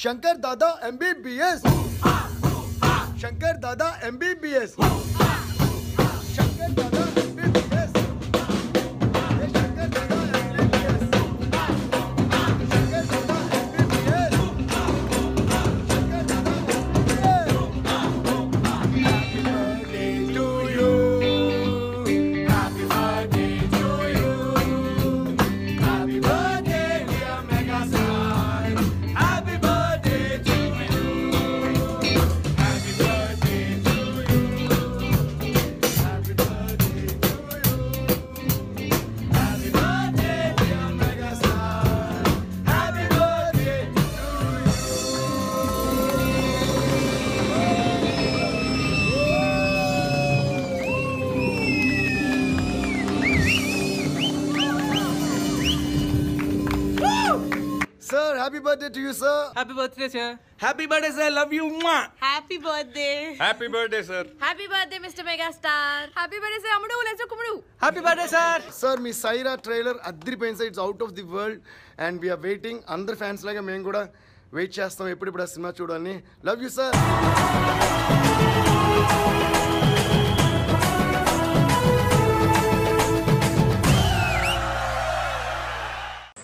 Shankar Dada MBBS. Shankar Dada MBBS. Shankar Dada MBBS. Shankar Dada MBBS. Shankar Dada MBBS. Shankar Dada MBBS. Happy birthday to you. Happy birthday to you. Happy birthday, dear mega star. Happy birthday to you. Happy birthday to you. Happy birthday to you. Happy birthday, dear mega star. Happy birthday to you. Sir, happy birthday to you, sir. Happy birthday, sir. Happy birthday, sir. Love you, ma. Happy birthday. Happy birthday, sir. Happy birthday, Mr. Megastar. Happy birthday, sir. Amudu, let's go Kumudu. Happy birthday, sir. Sir, Miss Sye Raa trailer Adri Pensa, it's out of the world, and we are waiting. Andar fans like me kuda wait chestam eppudu ippudu cinema chudalani. Love you, sir.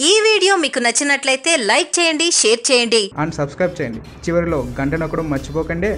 ఈ video మీకు నచ్చినట్లయితే like చేయండి, share చేయండి and subscribe చేయండి. చివరిలో గంట నొక్కడం మర్చిపోకండి.